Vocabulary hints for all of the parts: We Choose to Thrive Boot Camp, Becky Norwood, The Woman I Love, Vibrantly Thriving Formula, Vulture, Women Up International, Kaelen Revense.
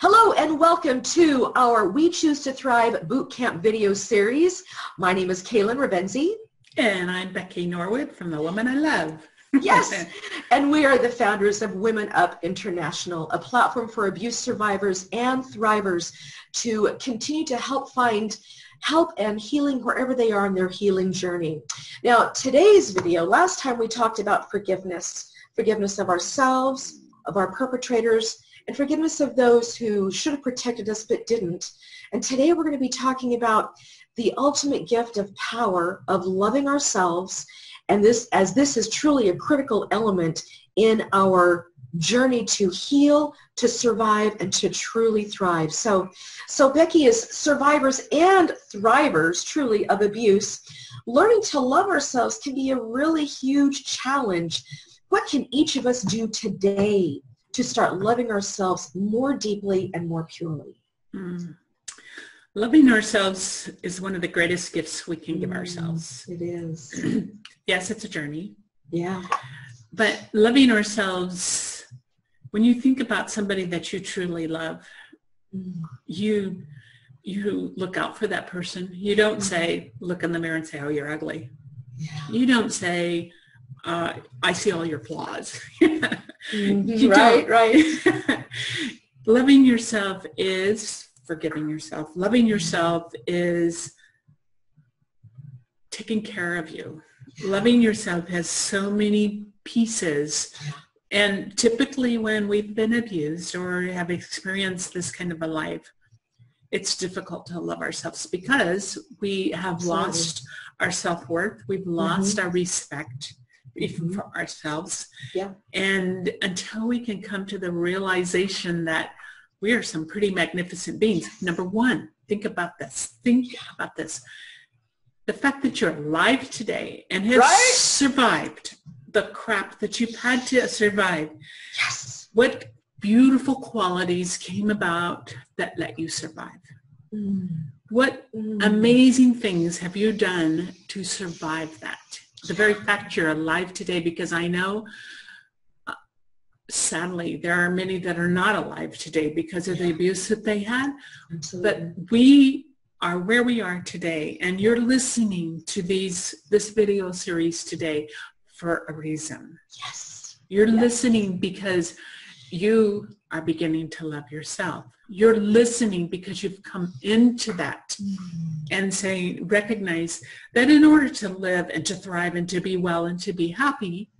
Hello and welcome to our We Choose to Thrive Boot Camp video series. My name is Kaelen Revense. And I'm Becky Norwood from The Woman I Love. Yes, and we are the founders of Women Up International, a platform for abuse survivors and thrivers to continue to help find help and healing wherever they are in their healing journey. Now, today's video, last time we talked about forgiveness, forgiveness of ourselves, of our perpetrators, and forgiveness of those who should have protected us but didn't. And today we're going to be talking about the ultimate gift of power of loving ourselves, and this, as this is truly a critical element in our journey to heal, to survive, and to truly thrive. So Becky, is survivors and thrivers truly of abuse, learning to love ourselves can be a really huge challenge. What can each of us do today to start loving ourselves more deeply and more purely? Loving ourselves is one of the greatest gifts we can give ourselves. It is. Yes, it's a journey. Yeah. But loving ourselves, when you think about somebody that you truly love, you look out for that person. You don't say, look in the mirror and say, oh, you're ugly. Yeah. You don't say, I see all your flaws. You right. Loving yourself is forgiving yourself. Loving yourself is taking care of you. Loving yourself has so many pieces, and typically when we've been abused or have experienced this kind of a life, it's difficult to love ourselves because we have lost our self-worth. We've lost our respect for ourselves. Yeah. And until we can come to the realization that we are some pretty magnificent beings. Number one, think about this. Think about this. The fact that you're alive today and have survived the crap that you've had to survive. Yes. What beautiful qualities came about that let you survive? What amazing things have you done to survive that? The very fact you're alive today, because I know, sadly, there are many that are not alive today because of the abuse that they had. Absolutely. But we are where we are today, and you're listening to this video series today for a reason. Yes. You're listening because you are beginning to love yourself. You're listening because you've come into that and saying, recognize that in order to live and to thrive and to be well and to be happy,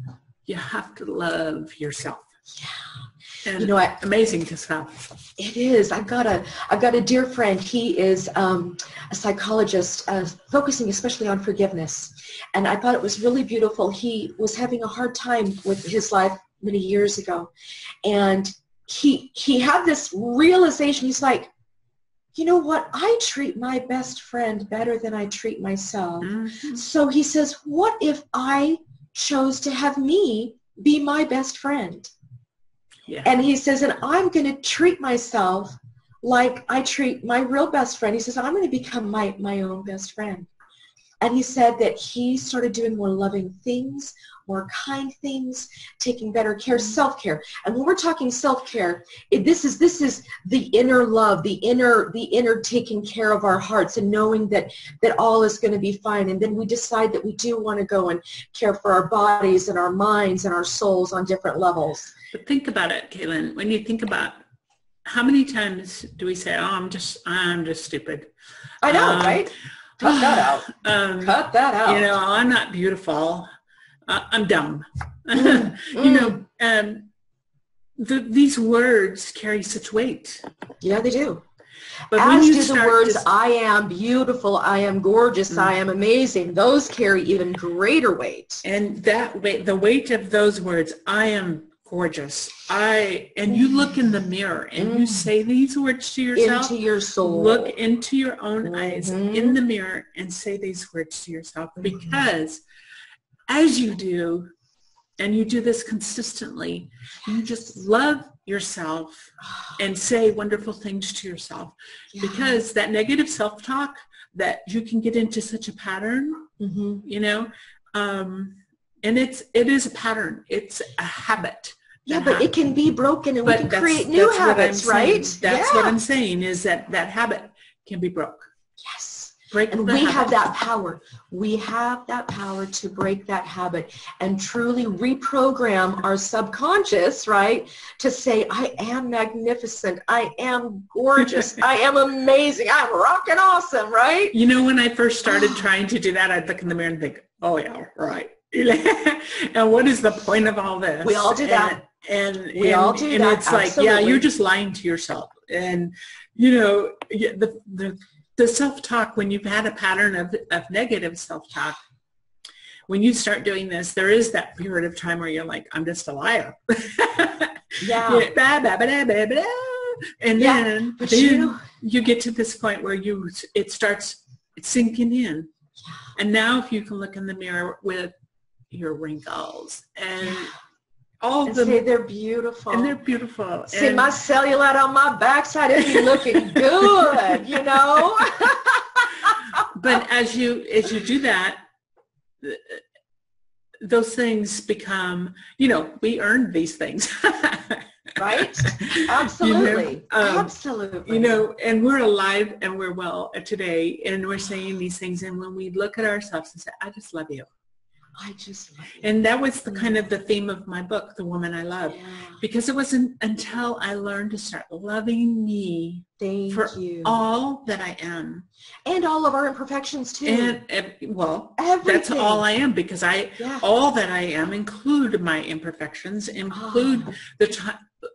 you have to love yourself. Yeah. And you know what? Amazing to self. It is. I've got a dear friend. He is a psychologist focusing especially on forgiveness. And I thought it was really beautiful. He was having a hard time with his life many years ago, and he had this realization. He's like, you know what, I treat my best friend better than I treat myself. So he says, what if I chose to have me be my best friend? Yeah. And he says, and I'm going to treat myself like I treat my real best friend. He says, I'm going to become my own best friend. And he said that he started doing more loving things, more kind things, taking better care, self-care. And when we're talking self-care, this is the inner love, the inner taking care of our hearts and knowing that all is going to be fine. And then we decide that we do want to go and care for our bodies and our minds and our souls on different levels. But think about it, Kaelen. When you think about, how many times do we say, oh, I'm just stupid? I know, right? Cut that out. Cut that out. You know, I'm not beautiful. I'm dumb. You know, these words carry such weight. Yeah, they do. But as do the words, I am beautiful, I am gorgeous, I am amazing. Those carry even greater weight. And that weight, the weight of those words, I am gorgeous. And you look in the mirror and you say these words to yourself. Into your soul. Look into your own eyes in the mirror and say these words to yourself, because as you do, and you do this consistently, you just love yourself and say wonderful things to yourself, because that negative self-talk that you can get into such a pattern, you know, and it is a pattern. It's a habit. Yeah, but it can be broken, and but we can create new habits, right? That's what I'm saying, is that that habit can be broke. Yes. Break and we have that power. We have that power to break that habit and truly reprogram our subconscious, right, to say, I am magnificent. I am gorgeous. I am amazing. I'm rockin' awesome, right? You know, when I first started trying to do that, I'd look in the mirror and think, oh, yeah, right. And what is the point of all this? We all do that. And we all do that. It's like, yeah, you're just lying to yourself. And, you know, the self-talk, when you've had a pattern of negative self-talk, when you start doing this, there is that period of time where you're like, I'm just a liar. And then you get to this point where it starts sinking in. Yeah. And now if you can look in the mirror with your wrinkles and all the say they're beautiful. And they're beautiful. See, and my cellulite on my backside is looking good, you know. But as you do that, those things become, you know, we earned these things. Right? Absolutely. You know, absolutely. You know, and we're alive and we're well today, and we're saying these things, and when we look at ourselves and say, I just love you. I just love you. And that was the kind of the theme of my book, The Woman I Love, because it wasn't until I learned to start loving me for all that I am. And all of our imperfections too. And well, everything. That's all I am, because all that I am include my imperfections, include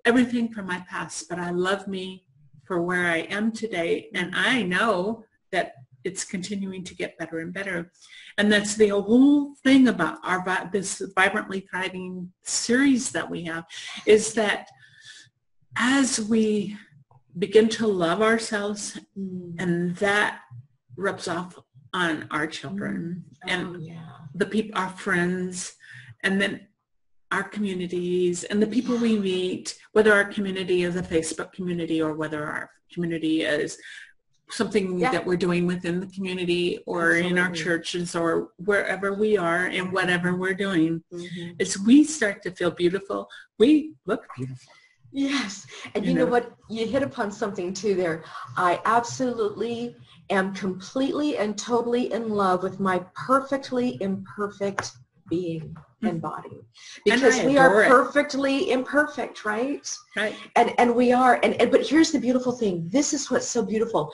everything from my past, but I love me for where I am today, and I know that it's continuing to get better and better. And that's the whole thing about this Vibrantly Thriving series that we have, is that as we begin to love ourselves, and that rubs off on our children the people, our friends, and then our communities and the people we meet, whether our community is a Facebook community or whether our community is something that we're doing within the community or in our churches or wherever we are and whatever we're doing. As we start to feel beautiful, we look beautiful. Yes. And you know what? You hit upon something too there. I absolutely am completely and totally in love with my perfectly imperfect being and body, because we are perfectly imperfect, right? And we are, and but here's the beautiful thing. This is what's so beautiful.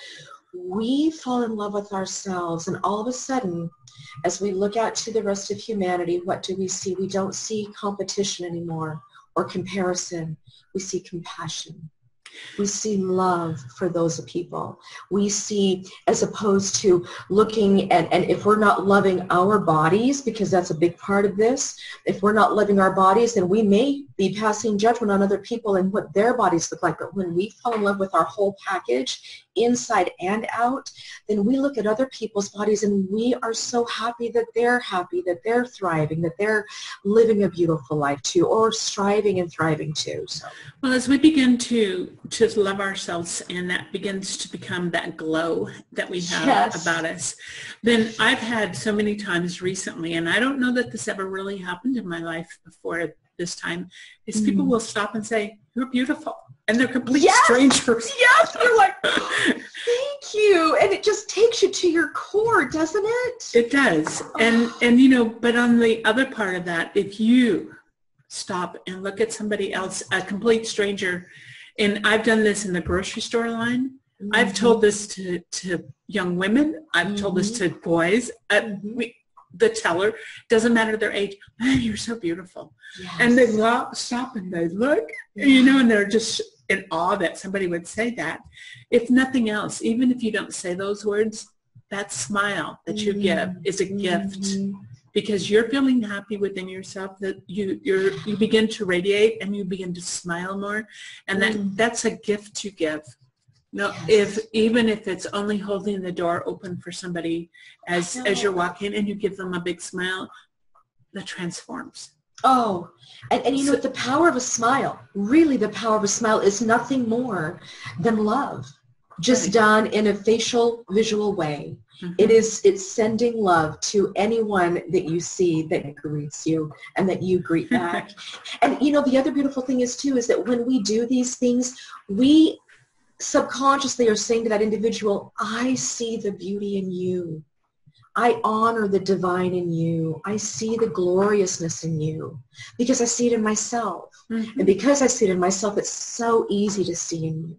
We fall in love with ourselves, and all of a sudden, as we look out to the rest of humanity, what do we see? We don't see competition anymore or comparison. We see compassion. We see love for those people. We see, as opposed to looking at, and if we're not loving our bodies, because that's a big part of this, if we're not loving our bodies, then we may be passing judgment on other people and what their bodies look like. But when we fall in love with our whole package, inside and out, then we look at other people's bodies and we are so happy, that they're thriving, that they're living a beautiful life too, or striving and thriving too. So. Well, as we begin to love ourselves, and that begins to become that glow that we have about us, then I've had so many times recently, and I don't know that this ever really happened in my life before this time, is people will stop and say, you're beautiful. And they're complete strangers. Yes, you're like, thank you. And it just takes you to your core, doesn't it? It does. And you know, but on the other part of that, if you stop and look at somebody else, a complete stranger, and I've done this in the grocery store line. I've told this to young women. I've told this to boys. The teller, doesn't matter their age, oh, you're so beautiful. Yes. And they stop and they look, you know, and they're just in awe that somebody would say that. If nothing else, even if you don't say those words, that smile that you give is a gift, because you're feeling happy within yourself, that you begin to radiate and you begin to smile more, and that's a gift you give. No, even if it's only holding the door open for somebody as you're walking and you give them a big smile, that transforms. Oh, and you know what? The power of a smile, really the power of a smile is nothing more than love. just right. done in a facial visual way. Mm-hmm. It's sending love to anyone that you see that greets you and that you greet back. And you know, the other beautiful thing is too, is that when we do these things, we subconsciously are saying to that individual, I see the beauty in you. I honor the divine in you. I see the gloriousness in you because I see it in myself. Mm-hmm. And because I see it in myself, it's so easy to see in you.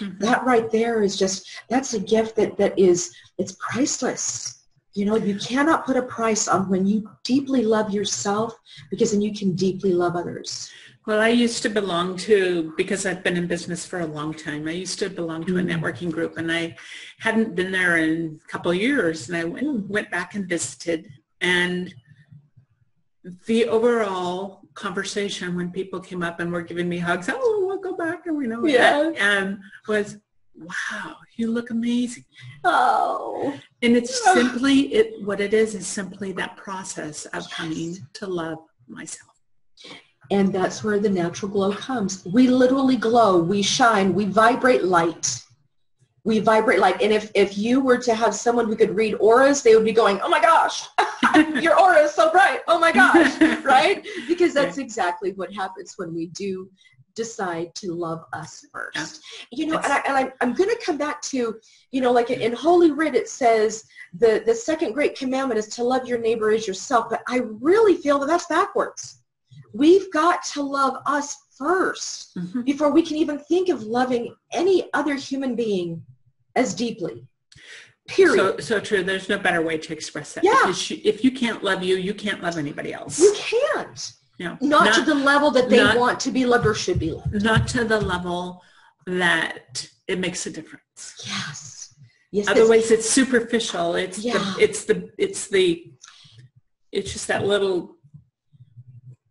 Mm-hmm. That right there is just, that's a gift that is, it's priceless. You know, you cannot put a price on when you deeply love yourself, because then you can deeply love others. Well, I used to belong to, because I've been in business for a long time, I used to belong to a networking group, and I hadn't been there in a couple of years, and I went back and visited, and the overall conversation when people came up and were giving me hugs, oh, we'll go back and we know that, and was, wow, you look amazing. Oh. And it's simply, what it is simply that process of coming to love myself. And that's where the natural glow comes. We literally glow, we shine, we vibrate light. We vibrate light. And if you were to have someone who could read auras, they would be going, oh my gosh, your aura is so bright. Oh my gosh, right? Because that's exactly what happens when we do decide to love us first. You know, and I'm going to come back to, you know, like in Holy Writ, it says the second great commandment is to love your neighbor as yourself. But I really feel that that's backwards. We've got to love us first before we can even think of loving any other human being as deeply. Period. So true. There's no better way to express that. Yeah. If you can't love you, you can't love anybody else. You can't. No. Not to the level that they want to be loved or should be loved. Not to the level that it makes a difference. Yes. Yes. Otherwise, it's superficial. It's it's just that little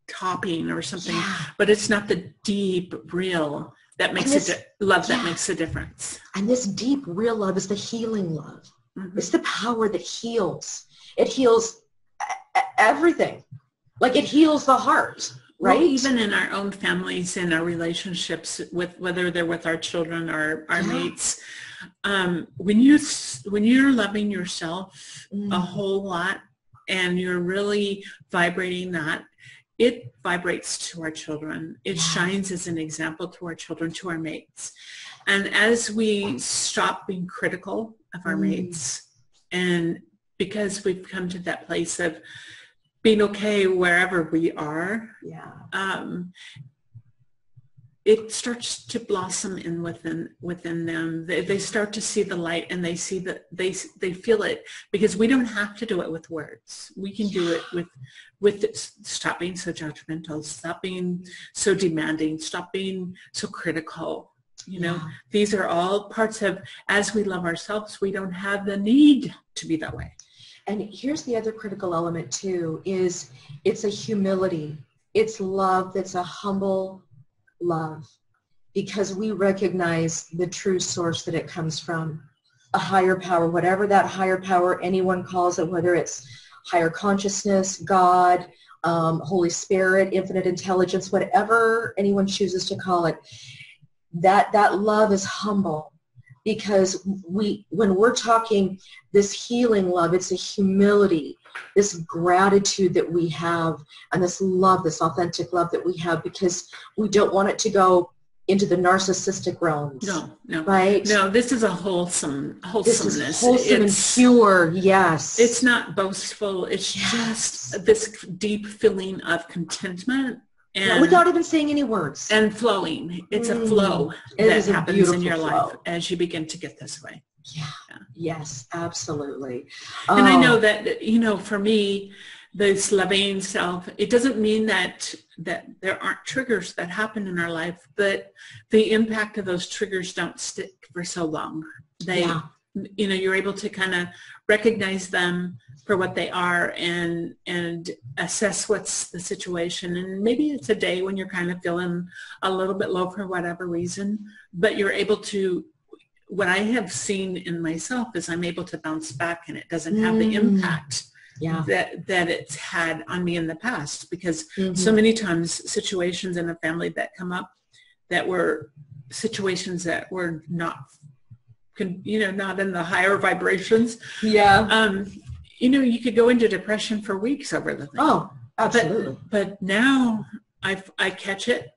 topping or something. Yeah. But it's not the deep, real that makes love that makes a difference. And this deep, real love is the healing love. Mm-hmm. It's the power that heals. It heals everything. Like it heals the heart, right? Well, even in our own families, in our relationships, with whether they're with our children or our mates, when you're loving yourself a whole lot and you're really vibrating that, it vibrates to our children. It shines as an example to our children, to our mates. And as we stop being critical of our mates, and because we've come to that place of being okay wherever we are, it starts to blossom in within them. They start to see the light, and they see that they feel it, because we don't have to do it with words. We can do it with stop being so judgmental, stop being so demanding, stop being so critical. You know, these are all parts of, as we love ourselves, we don't have the need to be that way. And here's the other critical element too, is it's a humility. It's love that's a humble love, because we recognize the true source that it comes from, a higher power, whatever that higher power anyone calls it, whether it's higher consciousness, God, Holy Spirit, infinite intelligence, whatever anyone chooses to call it. That love is humble. Because when we're talking this healing love, it's a humility, this gratitude that we have, and this love, this authentic love that we have, because we don't want it to go into the narcissistic realms. No. Right? No, this is a wholesomeness. This is wholesome and pure, yes. It's not boastful. It's just this deep feeling of contentment. And without even saying any words. And flowing. It's a flow that happens in your life as you begin to get this way. Yeah. Yes, absolutely. And I know that, you know, for me, this loving self, it doesn't mean that there aren't triggers that happen in our life, but the impact of those triggers don't stick for so long. They, you know, you're able to kind of recognize them for what they are and assess what's the situation. And maybe it's a day when you're kind of feeling a little bit low for whatever reason, but you're able to, what I have seen in myself is I'm able to bounce back, and it doesn't have the impact that it's had on me in the past, because so many times situations in a family that come up that were situations that were not not in the higher vibrations. Yeah. You could go into depression for weeks over the thing. Oh, absolutely. But now I catch it.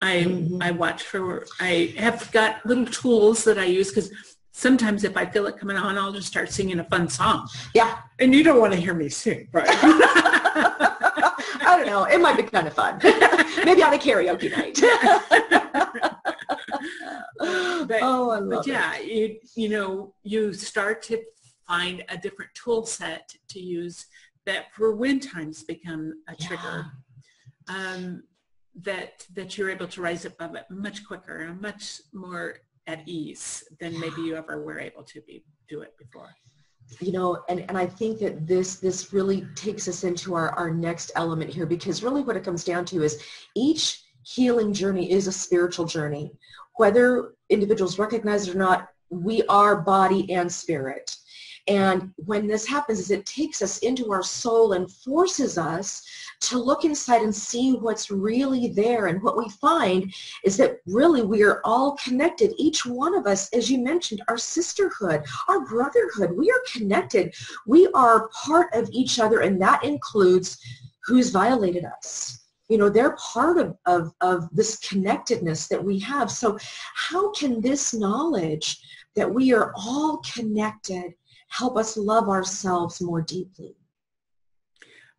I watch for, I have got little tools that I use, because sometimes if I feel it coming on, I'll just start singing a fun song. Yeah. And you don't want to hear me sing, right? I don't know. It might be kind of fun. Maybe on a karaoke night. But I love it. You start to find a different tool set to use that for when times become a trigger. That you're able to rise above it much quicker and much more at ease than maybe you ever were able to do it before. And I think that this really takes us into our next element here, because really what it comes down to is each healing journey is a spiritual journey. Whether individuals recognize it or not, we are body and spirit. And when this happens, is it takes us into our soul and forces us to look inside and see what's really there. And what we find is that really we are all connected. Each one of us, as you mentioned, our sisterhood, our brotherhood, we are connected. We are part of each other, and that includes who's violated us. They're part of this connectedness that we have. So how can this knowledge that we are all connected help us love ourselves more deeply?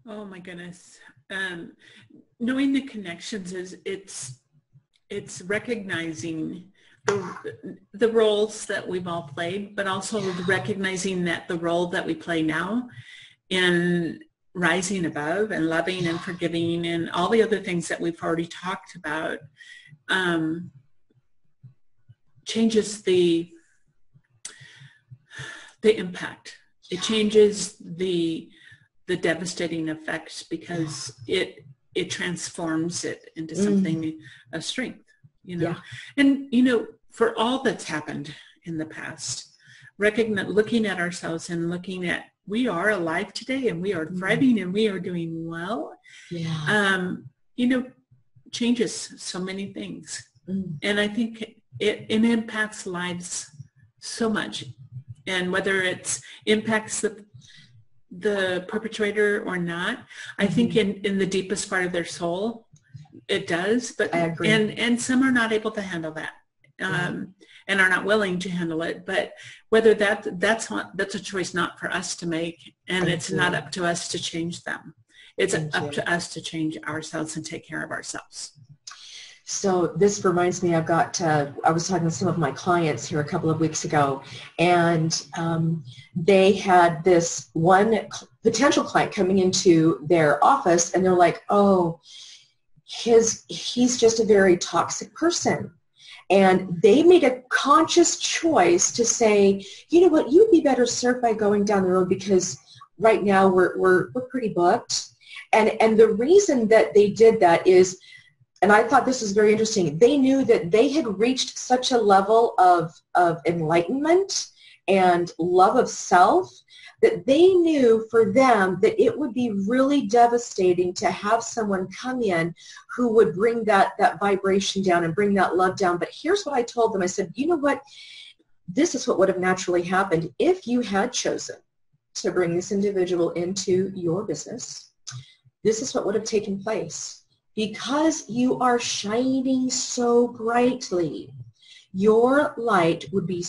Oh my goodness. Knowing the connections is it's recognizing the roles that we've all played, but also recognizing that the role that we play now in rising above and loving and forgiving and all the other things that we've already talked about changes the impact. It changes the devastating effects, because it transforms it into something of strength. And for all that's happened in the past, recognizing, looking at ourselves and looking at, we are alive today and we are thriving and we are doing well. Changes so many things, and I think it impacts lives so much. And whether it impacts the perpetrator or not, I think in the deepest part of their soul, it does. But I agree. And some are not able to handle that, and are not willing to handle it. But whether that's a choice not for us to make, and it's not up to us to change them. It's up to us to change ourselves and take care of ourselves. So this reminds me, I was talking to some of my clients here a couple of weeks ago, and they had this one potential client coming into their office, and they're like, oh, he's just a very toxic person. And they made a conscious choice to say, you know what, you'd be better served by going down the road, because right now we're pretty booked. And the reason that they did that is, and I thought this was very interesting, they knew that they had reached such a level of enlightenment and love of self that they knew for them that it would be really devastating to have someone come in who would bring that vibration down and bring that love down. But here's what I told them. I said, you know what? This is what would have naturally happened if you had chosen to bring this individual into your business. This is what would have taken place. Because you are shining so brightly, your light would be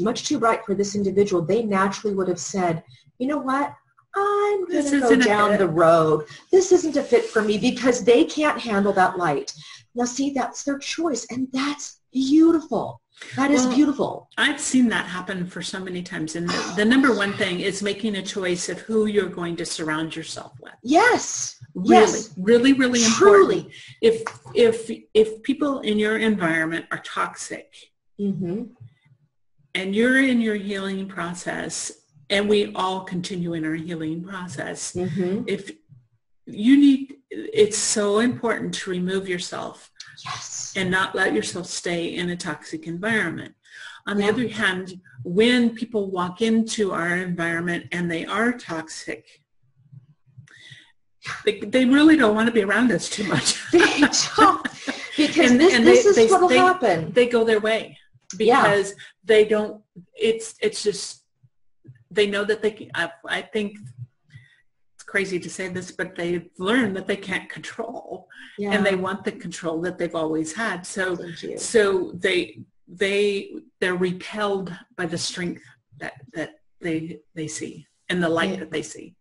much too bright for this individual. They naturally would have said, you know what, I'm going to go down the road. This isn't a fit for me, because they can't handle that light. Now, see, that's their choice, and that's beautiful. That is beautiful. I've seen that happen for so many times. And the number one thing is making a choice of who you're going to surround yourself with. Yes. Really, really important. Truly. If people in your environment are toxic, and you're in your healing process, and we all continue in our healing process, if you need, it's so important to remove yourself. Yes. And not let yourself stay in a toxic environment. On the other hand, when people walk into our environment and they are toxic, they really don't want to be around us too much. They don't, because this is what will happen. They go their way. because they don't, it's just, they know that they can, I think it's crazy to say this, but they've learned that they can't control and they want the control that they've always had. So, they're repelled by the strength that they see and the light that they see.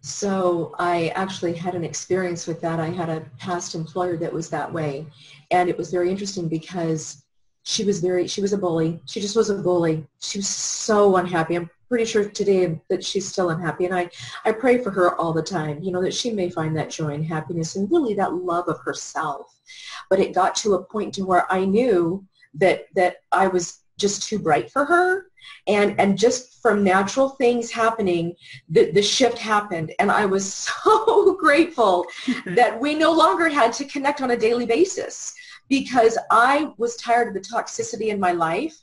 So I actually had an experience with that. I had a past employer that was that way, and it was very interesting because she was a bully. She just was a bully. She was so unhappy. I'm pretty sure today that she's still unhappy, and I pray for her all the time, you know, that she may find that joy and happiness and really that love of herself. But it got to a point to where I knew that I was just too bright for her, and just from natural things happening, the shift happened, and I was so grateful that we no longer had to connect on a daily basis, because I was tired of the toxicity in my life,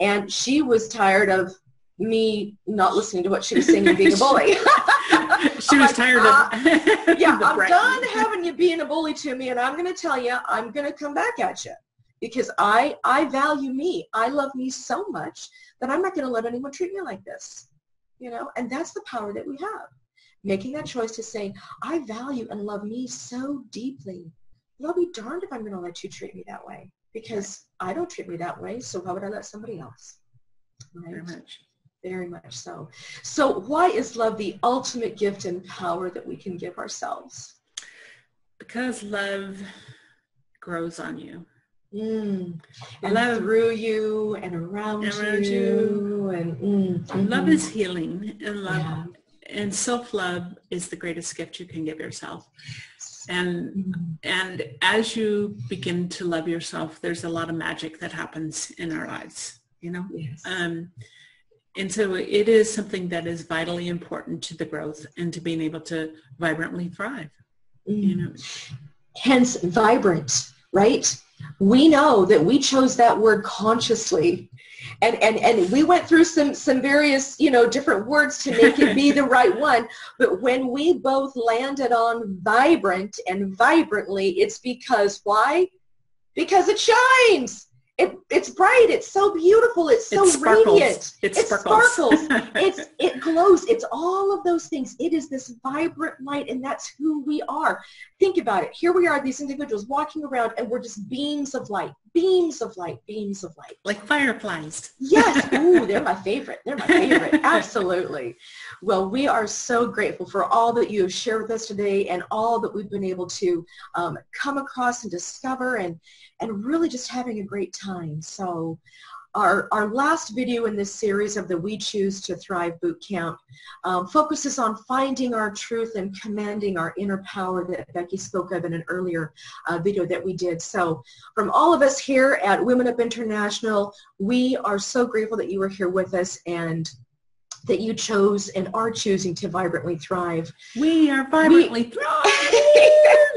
and she was tired of me not listening to what she was saying and being a bully. She was tired of I'm done having you being a bully to me, and I'm going to tell you, I'm going to come back at you. Because I value me. I love me so much that I'm not going to let anyone treat me like this, you know? And that's the power that we have, making that choice to say, I value and love me so deeply. I'll be darned if I'm going to let you treat me that way, because I don't treat me that way, so why would I let somebody else? Right? Very much. Very much so. So why is love the ultimate gift and power that we can give ourselves? Because love grows on you. And love through you and around you, and love is healing, and love and self-love is the greatest gift you can give yourself. And and as you begin to love yourself, there's a lot of magic that happens in our lives, you know. And so it is something that is vitally important to the growth and to being able to vibrantly thrive, you know. Hence vibrant, right? We know that we chose that word consciously, and we went through some various, you know, different words to make it be the right one. But when we both landed on vibrant and vibrantly, it's because why? Because it shines. It's bright. It's so beautiful. It's so radiant. It sparkles. It glows. It's all of those things. It is this vibrant light, and that's who we are. Think about it. Here we are, these individuals walking around, and we're just beams of light, beams of light, beams of light. Like fireflies. Yes. Ooh, they're my favorite. They're my favorite. Absolutely. Well, we are so grateful for all that you have shared with us today and all that we've been able to come across and discover, and really just having a great time. So our last video in this series of the We Choose to Thrive Boot Camp focuses on finding our truth and commanding our inner power that Becky spoke of in an earlier video that we did. So from all of us here at Women Up International, we are so grateful that you were here with us and that you chose and are choosing to vibrantly thrive. We are vibrantly thriving.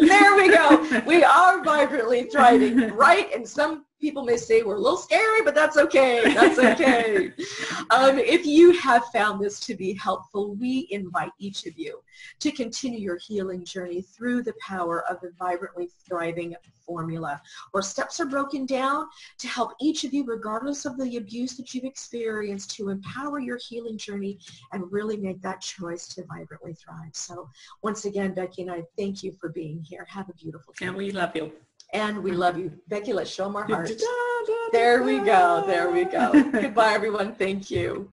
There we go. We are vibrantly thriving, right? And some people may say we're a little scary, but that's okay. That's okay. If you have found this to be helpful, we invite each of you to continue your healing journey through the power of the Vibrantly Thriving Formula, where steps are broken down to help each of you, regardless of the abuse that you've experienced, to empower your healing journey and really make that choice to vibrantly thrive. So once again, Becky and I thank you for being here. Have a beautiful day. And we love you. And we love you. Becky, let's show them our heart. There we go. There we go. Goodbye, everyone. Thank you.